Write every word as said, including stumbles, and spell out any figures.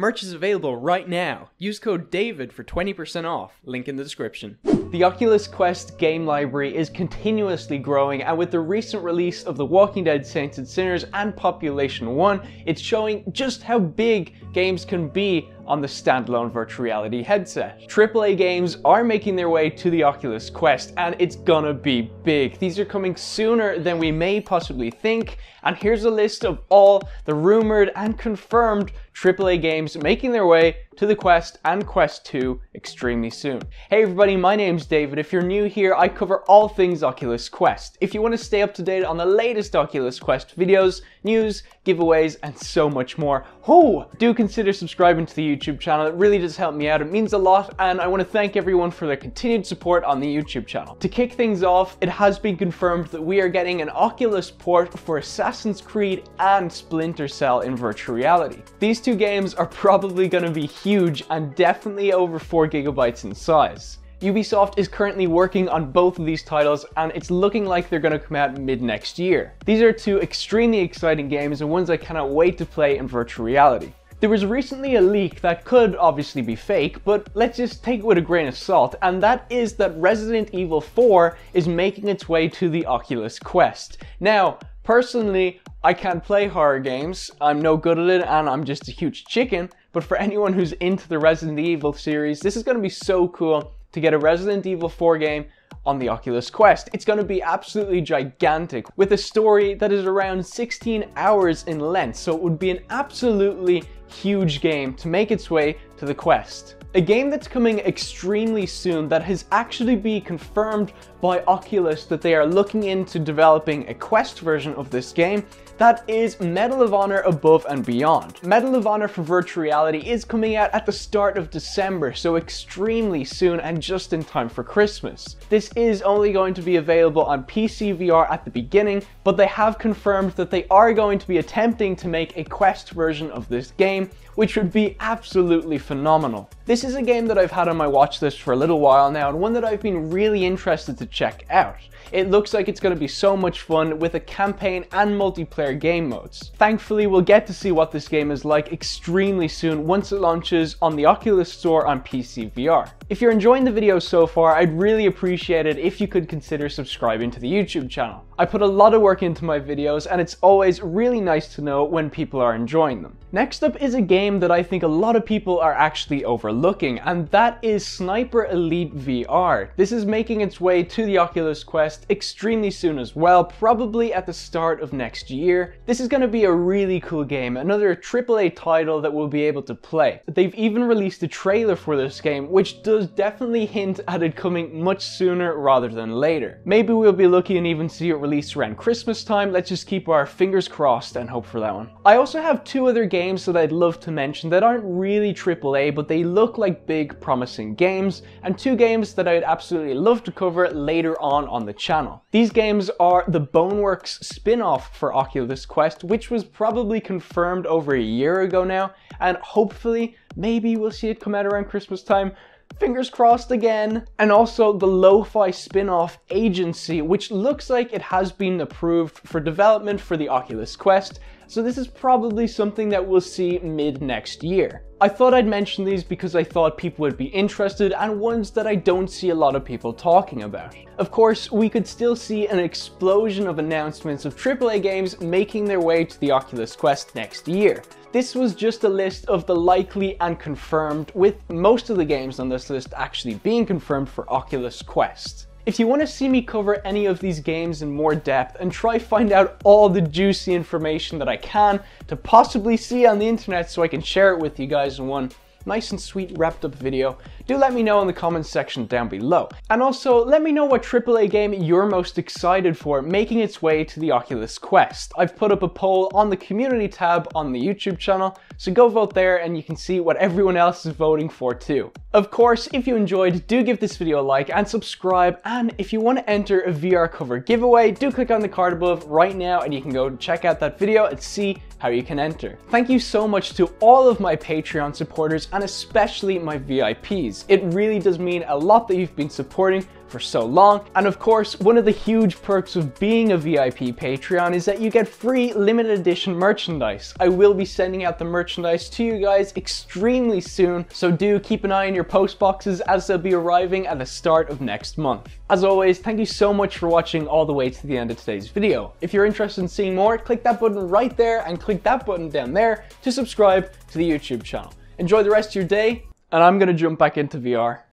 Merch is available right now. Use code DAVID for twenty percent off. Link in the description. The Oculus Quest game library is continuously growing, and with the recent release of The Walking Dead Saints and Sinners and Population One, it's showing just how big games can be on the standalone virtual reality headset. triple A games are making their way to the Oculus Quest, and it's gonna be big. These are coming sooner than we may possibly think, and here's a list of all the rumored and confirmed triple A games making their way to the Quest and Quest two extremely soon. Hey everybody, my name's David. If you're new here, I cover all things Oculus Quest. If you want to stay up to date on the latest Oculus Quest videos, news, giveaways, and so much more, oh, do consider subscribing to the YouTube channel. It really does help me out. It means a lot, and I want to thank everyone for their continued support on the YouTube channel. To kick things off, it has been confirmed that we are getting an Oculus port for Assassin's Creed and Splinter Cell in virtual reality. These two games are probably going to be huge and definitely over four gigabytes in size. Ubisoft is currently working on both of these titles, and it's looking like they're going to come out mid-next year. These are two extremely exciting games and ones I cannot wait to play in virtual reality. There was recently a leak that could obviously be fake, but let's just take it with a grain of salt, and that is that Resident Evil four is making its way to the Oculus Quest. Now, personally, I can't play horror games, I'm no good at it, and I'm just a huge chicken, but for anyone who's into the Resident Evil series, this is going to be so cool to get a Resident Evil four game on the Oculus Quest. It's going to be absolutely gigantic, with a story that is around sixteen hours in length, so it would be an absolutely huge game to make its way to the Quest. A game that's coming extremely soon that has actually been confirmed by Oculus that they are looking into developing a Quest version of this game, that is Medal of Honor Above and Beyond. Medal of Honor for virtual reality is coming out at the start of December, so extremely soon and just in time for Christmas. This is only going to be available on P C V R at the beginning, but they have confirmed that they are going to be attempting to make a Quest version of this game, which would be absolutely phenomenal. This is a game that I've had on my watch list for a little while now, and one that I've been really interested to check out. It looks like it's going to be so much fun, with a campaign and multiplayer game modes. Thankfully, we'll get to see what this game is like extremely soon once it launches on the Oculus Store on P C V R. If you're enjoying the video so far, I'd really appreciate it if you could consider subscribing to the YouTube channel. I put a lot of work into my videos, and it's always really nice to know when people are enjoying them. Next up is a game that I think a lot of people are actually overlooking, and that is Sniper Elite V R. This is making its way to the Oculus Quest extremely soon as well, probably at the start of next year. This is going to be a really cool game, another triple A title that we'll be able to play. They've even released a trailer for this game, which does definitely hint at it coming much sooner rather than later. Maybe we'll be lucky and even see it released Released around Christmas time. Let's just keep our fingers crossed and hope for that one. I also have two other games that I'd love to mention that aren't really triple A, but they look like big promising games, and two games that I'd absolutely love to cover later on on the channel. These games are the Boneworks spin-off for Oculus Quest, which was probably confirmed over a year ago now, and hopefully maybe we'll see it come out around Christmas time. Fingers crossed again. And also the Lo-Fi spin-off Agency, which looks like it has been approved for development for the Oculus Quest, so this is probably something that we'll see mid next year. I thought I'd mention these because I thought people would be interested, and ones that I don't see a lot of people talking about. Of course, we could still see an explosion of announcements of triple A games making their way to the Oculus Quest next year. This was just a list of the likely and confirmed, with most of the games on this list actually being confirmed for Oculus Quest. If you want to see me cover any of these games in more depth and try find out all the juicy information that I can to possibly see on the internet so I can share it with you guys in one nice and sweet wrapped up video, do let me know in the comments section down below. And also let me know what triple A game you're most excited for making its way to the Oculus Quest. I've put up a poll on the community tab on the YouTube channel, so go vote there and you can see what everyone else is voting for too. Of course, if you enjoyed, do give this video a like and subscribe, and if you want to enter a V R cover giveaway, do click on the card above right now and you can go check out that video and see how you can enter. Thank you so much to all of my Patreon supporters and especially my V I Ps. It really does mean a lot that you've been supporting for so long. And of course, one of the huge perks of being a V I P Patreon is that you get free limited edition merchandise. I will be sending out the merchandise to you guys extremely soon, so do keep an eye on your post boxes as they'll be arriving at the start of next month. As always, thank you so much for watching all the way to the end of today's video. If you're interested in seeing more, click that button right there and click that button down there to subscribe to the YouTube channel. Enjoy the rest of your day, and I'm gonna jump back into V R.